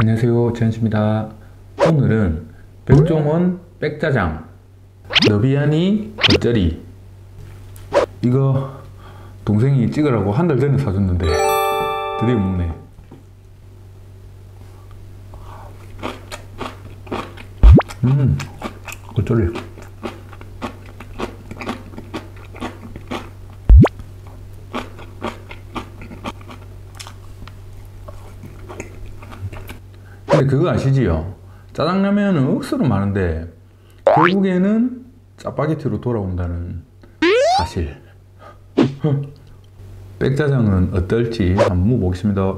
안녕하세요, 재현씨입니다. 오늘은 백종원 빽짜장, 너비아니 겉절이. 이거 동생이 찍으라고 한 달 전에 사줬는데 드디어 먹네. 겉절이. 근데 그거 아시지요? 짜장라면은 억수로 많은데 결국에는 짜파게티로 돌아온다는 사실. 빽짜장은 어떨지 한번 먹어보겠습니다.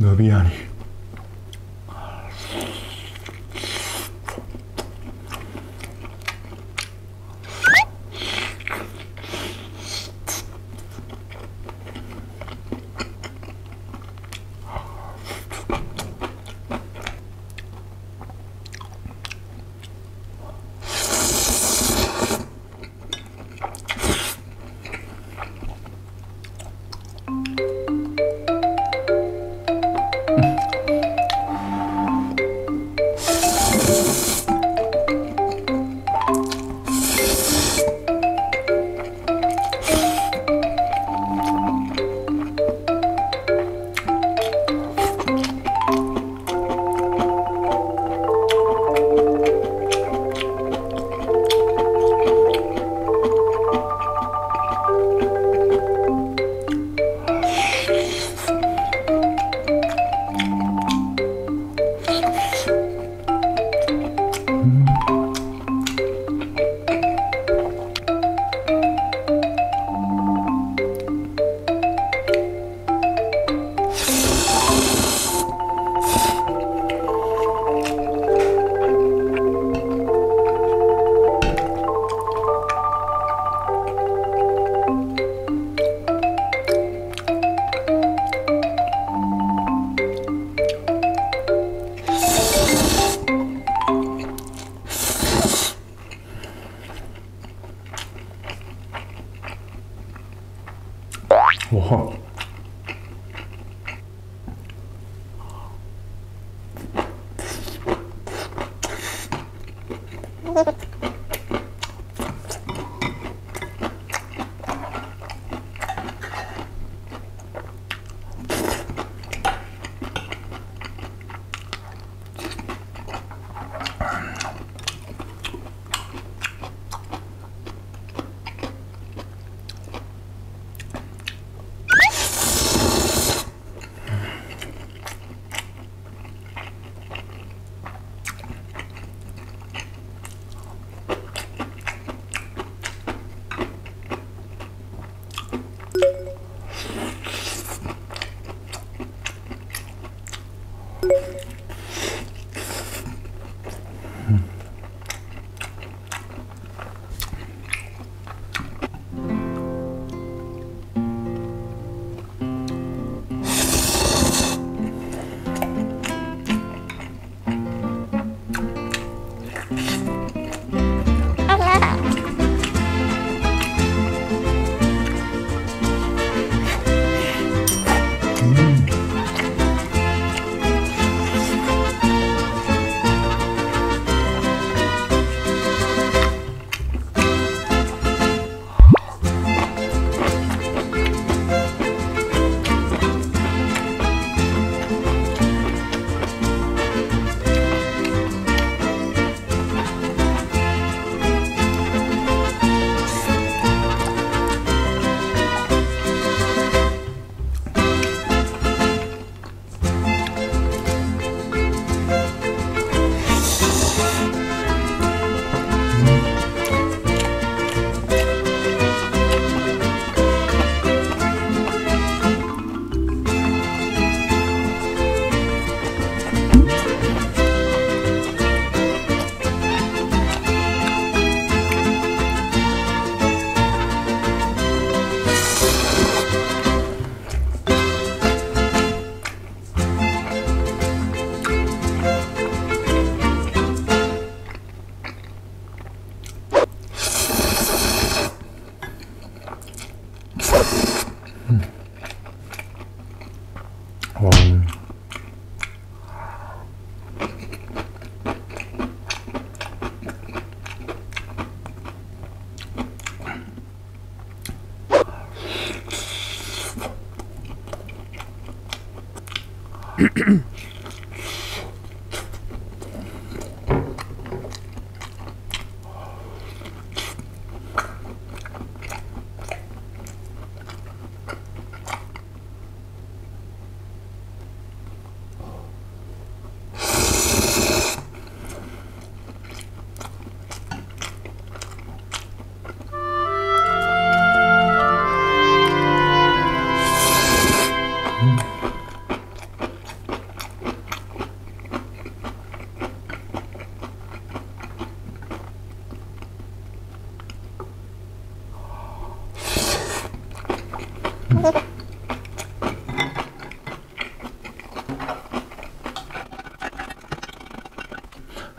너비아니. 와.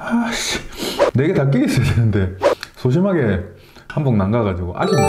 아씨, 4개 다 끼게 있어야 되는데 소심하게 한복 남가가지고 아쉽네.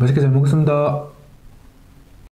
맛있게 잘 먹었습니다.